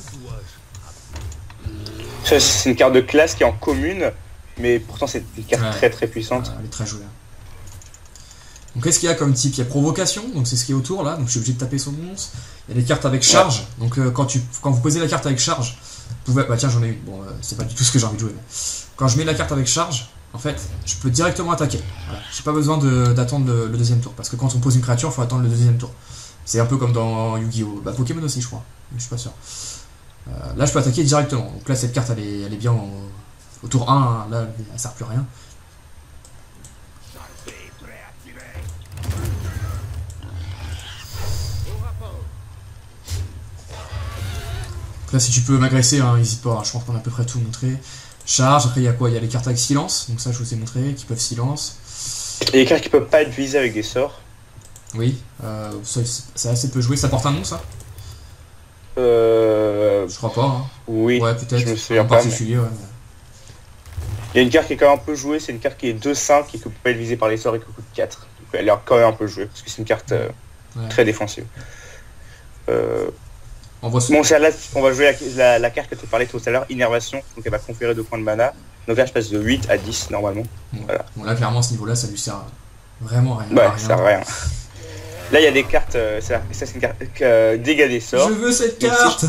C'est une carte de classe qui est en commune, mais pourtant c'est une carte très puissante. Elle est très jouée. Hein. Donc qu'est-ce qu'il y a comme type? Il y a provocation, donc c'est ce qui est autour là, donc je suis obligé de taper son monstre. Il y a des cartes avec charge, donc quand vous posez la carte avec charge, vous pouvez... Bah tiens j'en ai une, bon c'est pas du tout ce que j'ai envie de jouer. Mais... Quand je mets la carte avec charge, en fait, je peux directement attaquer. Voilà. J'ai pas besoin d'attendre le deuxième tour, parce que quand on pose une créature, il faut attendre le deuxième tour. C'est un peu comme dans Yu-Gi-Oh! Bah Pokémon aussi je crois, mais je suis pas sûr. Là je peux attaquer directement, donc là cette carte elle est bien au tour 1, hein. Là elle sert plus à rien. Là, si tu peux m'agresser, n'hésite pas, hein, je pense qu'on a à peu près tout montré. Charge, après il y a quoi? Il y a les cartes avec silence, donc ça je vous ai montré, qui peuvent silence. Et les cartes qui peuvent pas être visées avec des sorts. Oui, c'est assez peu joué, ça porte un nom ça? Je crois pas, hein. Oui, ouais, peut-être, en particulier, mais... ouais. Il y a une carte qui est quand même un peu jouée, c'est une carte qui est 2-5 et qui peut pas être visée par les sorts et qui coûte 4. Donc elle est quand même un peu jouée, parce que c'est une carte très défensive. Bon, là, on va jouer la carte que tu parlais tout à l'heure, Innervation, donc elle va conférer 2 points de mana. Donc là, je passe de 8 à 10 normalement. Bon, voilà. Bon là, clairement, à ce niveau-là, ça lui sert vraiment rien. Ouais, ça sert à rien. Là, il y a des cartes, ça c'est une carte dégâts des sorts. Je veux cette carte.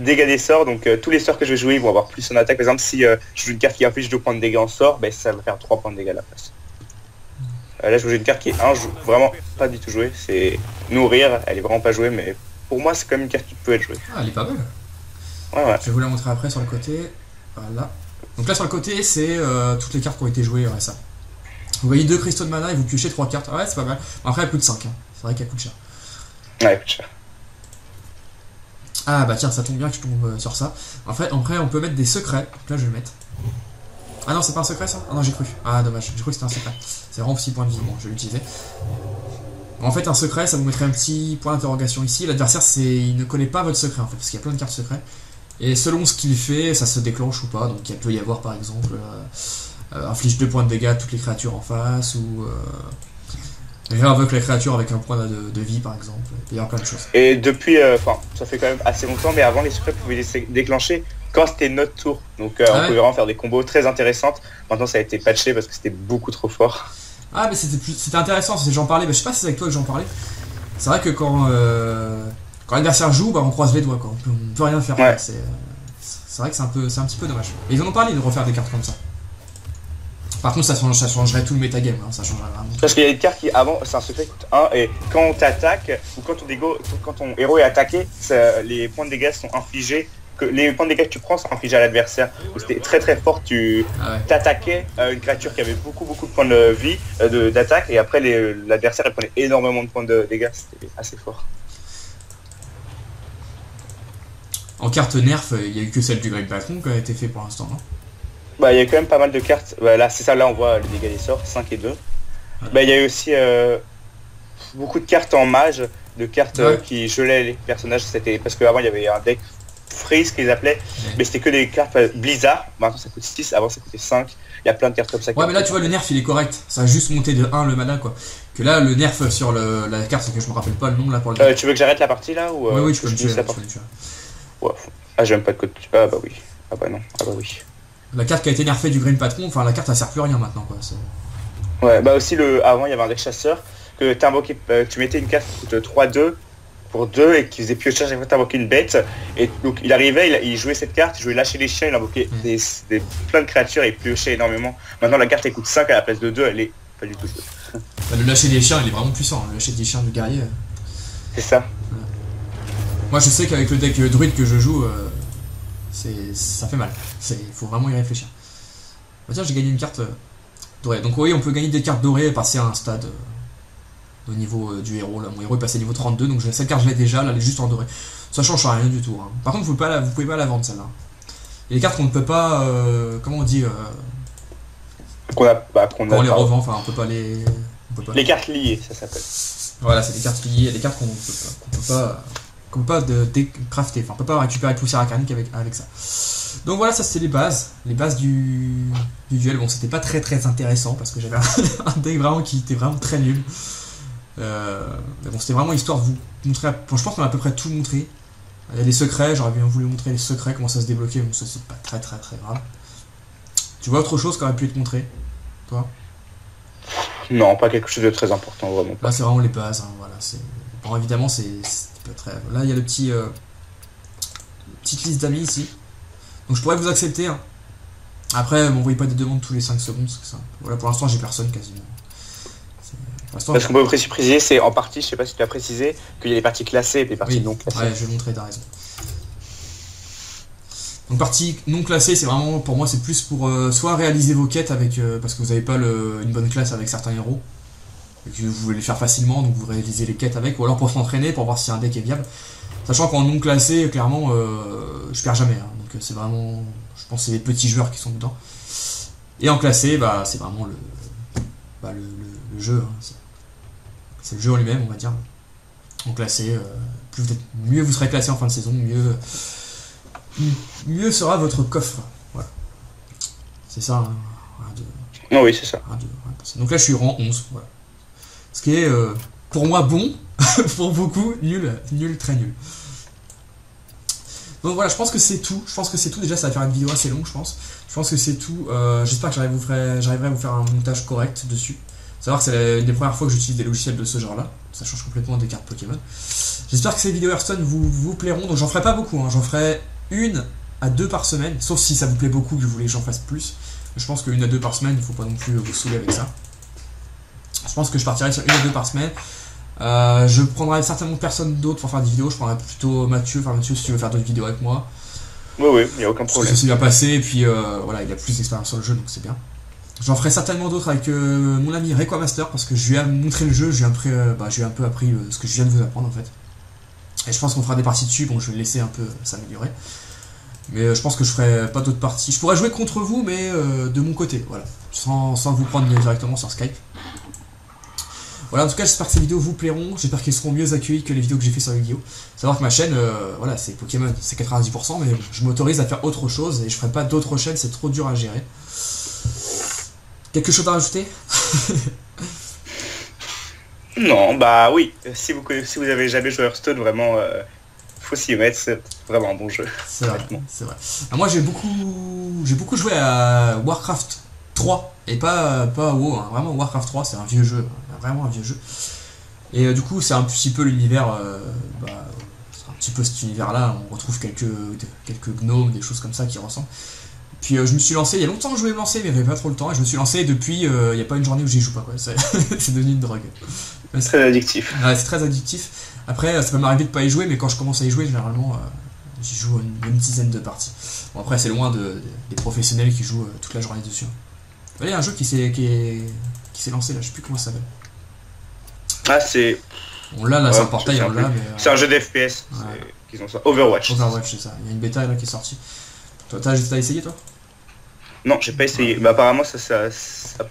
Dégâts des sorts, donc tous les sorts que je vais jouer, ils vont avoir plus en attaque. Par exemple, si je joue une carte qui inflige 2 points de dégâts en sort, ben, ça va faire 3 points de dégâts à la place. Là, je joue une carte qui est vraiment pas du tout jouée, c'est nourrir, elle est vraiment pas jouée, mais pour moi, c'est quand même une carte qui peut être jouée. Ah, elle est pas belle. Ouais, ouais. Je vais vous la montrer après sur le côté, voilà. Donc là sur le côté c'est toutes les cartes qui ont été jouées ça. Vous voyez 2 cristaux de mana et vous piochez 3 cartes. Ouais, c'est pas mal. Après, elle coûte 5. Hein. C'est vrai qu'elle coûte cher. Ouais, elle coûte cher. Ah bah tiens, ça tombe bien que je tombe sur ça. Après, on peut mettre des secrets. Donc là, je vais le mettre. Ah non, c'est pas un secret ça? Ah non, j'ai cru. Ah dommage, j'ai cru que c'était un secret. C'est vraiment 6 points de vie. Bon, je vais l'utiliser. En fait, un secret, ça vous mettrait un petit point d'interrogation ici. L'adversaire, il ne connaît pas votre secret en fait, parce qu'il y a plein de cartes secrets. Et selon ce qu'il fait, ça se déclenche ou pas. Donc il peut y avoir par exemple. Inflige 2 points de dégâts à toutes les créatures en face, ou réinvoque la créature avec un point de vie par exemple, il peut y avoir plein de choses. Et depuis, ça fait quand même assez longtemps, mais avant les secrets pouvaient les déclencher quand c'était notre tour, donc on pouvait vraiment faire des combos très intéressantes. Maintenant ça a été patché parce que c'était beaucoup trop fort. Ah mais c'était intéressant, j'en parlais, je sais pas si c'est avec toi que j'en parlais, c'est vrai que quand l'adversaire joue, on croise les doigts, on peut rien faire, ouais. C'est vrai que c'est un petit peu dommage. Et ils en ont parlé de refaire des cartes comme ça. Par contre, ça changerait tout le metagame, hein, ça changerait vraiment. Parce qu'il y a des cartes qui, avant, c'est un secret qui coûte 1, et quand on t'attaque, ou quand ton héros est attaqué, les points de dégâts sont infligés, les points de dégâts que tu prends sont infligés à l'adversaire. C'était très très fort, tu t'attaquais une créature qui avait beaucoup de points de vie, d'attaque, et après l'adversaire prenait énormément de points de dégâts, c'était assez fort. En carte nerf, il n'y a eu que celle du Grim Patron qui a été fait pour l'instant, non? Bah, il y a quand même pas mal de cartes. Voilà, c'est ça, là on voit les dégâts des sorts, 5 et 2. Voilà. Bah, il y a eu aussi beaucoup de cartes en mage, de cartes qui gelaient les personnages. C'était parce qu'avant il y avait un deck freeze qu'ils appelaient, mais c'était que des cartes Blizzard. Maintenant ça coûte 6, avant ça coûtait 5. Il y a plein de cartes comme ça. Ouais, mais là tu vois le nerf il est correct. Ça a juste monté de 1 le mana quoi. Que là le nerf sur la carte, que je me rappelle pas le nom là pour le. Tu veux que j'arrête la partie là ou, oui, tu peux me tuer la partie. Ouais. Ah, j'ai même pas de code. Ah bah oui. Ah bah non. Ah bah oui. La carte qui a été nerfée du Grim Patron, enfin la carte elle sert plus à rien maintenant quoi. Ouais, bah aussi avant il y avait un deck chasseur que tu mettais une carte qui coûte 3-2 pour 2 et qui faisait piocher chaque fois que tu invoquais une bête. Et donc il arrivait, il jouait cette carte, il jouait lâcher les chiens, il invoquait plein de créatures et il piochait énormément. Maintenant la carte elle coûte 5 à la place de 2, elle est pas du tout. Le lâcher des chiens il est vraiment puissant, le lâcher des chiens du guerrier. C'est ça. Ouais. Moi je sais qu'avec le deck druide que je joue. Ça fait mal, faut vraiment y réfléchir. Bah tiens, j'ai gagné une carte dorée. Donc oui, on peut gagner des cartes dorées et passer à un stade au niveau du héros. Là, mon héros est passé niveau 32, donc cette carte je l'ai déjà, là elle est juste en dorée. Ça change rien du tout. Hein. Par contre, vous pouvez pas la vendre celle-là. Il y a des cartes qu'on ne peut pas... comment on dit on les revend, enfin on peut pas les... Les cartes liées, ça s'appelle. Voilà, c'est des cartes liées, des cartes qu'on peut pas décrafter, enfin on peut pas récupérer de poussière incarnique avec ça. Donc voilà, ça c'était les bases du duel. Bon, c'était pas très très intéressant parce que j'avais un deck vraiment qui était vraiment très nul. Mais bon, c'était vraiment histoire de vous montrer, bon, je pense qu'on a à peu près tout montré. Il y a des secrets, j'aurais bien voulu montrer les secrets, comment ça se débloquait, mais ça c'est pas très très très grave. Tu vois autre chose qui aurait pu être montré, toi? Non, pas quelque chose de très important vraiment. Là c'est vraiment les bases, hein, voilà. Bon, évidemment c'est pas très... Là il y a le petit petite liste d'amis ici, donc je pourrais vous accepter hein. Après m'envoyez pas des demandes tous les 5 secondes parce que ça... Voilà, pour l'instant j'ai personne quasiment. Parce qu'on peut préciser, c'est en partie, je sais pas si tu as précisé qu'il y a les parties classées et les parties non classées. Ouais, je vais le montrer, t'as raison. Donc partie non classée, c'est vraiment, pour moi c'est plus pour soit réaliser vos quêtes avec parce que vous n'avez pas une bonne classe avec certains héros et que vous voulez les faire facilement, donc vous réalisez les quêtes avec, ou alors pour s'entraîner, pour voir si un deck est viable. Sachant qu'en non classé, clairement, je perds jamais, hein. Donc c'est vraiment, je pense que c'est les petits joueurs qui sont dedans. Et en classé, bah, c'est vraiment le jeu, hein. C'est le jeu en lui-même, on va dire. En classé, mieux vous serez classé en fin de saison, mieux sera votre coffre. Voilà. C'est ça, hein. Non, oui, c'est ça. Donc là, je suis rang 11, voilà. Ce qui est, pour moi, bon, pour beaucoup, nul, très nul. Donc voilà, je pense que c'est tout. Déjà, ça va faire une vidéo assez longue, je pense. Je pense que c'est tout. J'espère que j'arriverai à vous faire un montage correct dessus. Savoir que c'est une des premières fois que j'utilise des logiciels de ce genre-là. Ça change complètement des cartes Pokémon. J'espère que ces vidéos Hearthstone vous plairont. Donc j'en ferai pas beaucoup, hein. J'en ferai 1 à 2 par semaine. Sauf si ça vous plaît beaucoup, que vous voulez que j'en fasse plus. Je pense que 1 à 2 par semaine, il ne faut pas non plus vous saouler avec ça. Je pense que je partirai sur 1 à 2 par semaine. Je prendrai certainement personne d'autre pour faire des vidéos. Je prendrai plutôt Mathieu. Enfin, Mathieu, si tu veux faire d'autres vidéos avec moi. Oui, il n'y a aucun problème. Ça s'est bien passé, et puis voilà, il a plus d'expérience sur le jeu, donc c'est bien. J'en ferai certainement d'autres avec mon ami Requa Master, parce que je lui ai montré le jeu, je lui ai un peu appris ce que je viens de vous apprendre en fait. Et je pense qu'on fera des parties dessus, bon je vais le laisser un peu s'améliorer. Mais je pense que je ferai pas d'autres parties. Je pourrais jouer contre vous, mais de mon côté, voilà. Sans vous prendre directement sur Skype. Voilà, en tout cas, j'espère que ces vidéos vous plairont. J'espère qu'elles seront mieux accueillies que les vidéos que j'ai fait sur Yu-Gi-Oh! Savoir que ma chaîne, voilà, c'est Pokémon, c'est 90%, mais je m'autorise à faire autre chose et je ferai pas d'autres chaînes, c'est trop dur à gérer. Quelque chose à rajouter? Non, bah oui. Si vous avez jamais joué à Hearthstone, vraiment... faut s'y mettre, c'est vraiment un bon jeu. C'est vrai, c'est vrai. Alors moi j'ai beaucoup joué à Warcraft 3 et pas à WoW, hein. Vraiment Warcraft 3 c'est un vieux jeu, vraiment un vieux jeu. Et du coup c'est un petit peu l'univers, un petit peu cet univers là, on retrouve quelques gnomes, des choses comme ça qui ressemblent. Puis je me suis lancé, il y a longtemps que je voulais me lancer mais j'avais pas trop le temps et je me suis lancé depuis, il n'y a pas une journée où j'y joue pas quoi, c'est devenu une drogue. C'est très addictif. Ouais, c'est très addictif. Après, ça peut m'arriver de pas y jouer, mais quand je commence à y jouer, généralement, j'y joue une dizaine de parties. Bon, après, c'est loin des professionnels qui jouent toute la journée dessus. Vous voyez, il y a un jeu qui s'est lancé là, je sais plus comment ça s'appelle. Ah, c'est. On l'a là, c'est un portail, on l'a, mais. C'est un jeu d'FPS, qu'ils ont ça. Overwatch. Overwatch, c'est ça. Il y a une bêta là qui est sortie. Toi, t'as essayé toi? Non, j'ai pas essayé, mais apparemment ça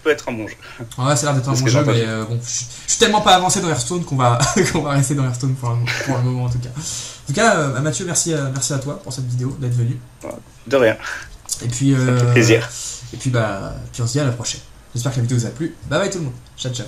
peut être un bon jeu. Ouais, ça a l'air d'être un bon jeu, mais bon, je suis tellement pas avancé dans Hearthstone qu'on va rester dans Hearthstone pour le moment en tout cas. En tout cas, Mathieu, merci à toi pour cette vidéo, d'être venu. De rien. Et puis, ça me fait plaisir. Et puis, on se dit à la prochaine. J'espère que la vidéo vous a plu. Bye bye tout le monde. Ciao, ciao.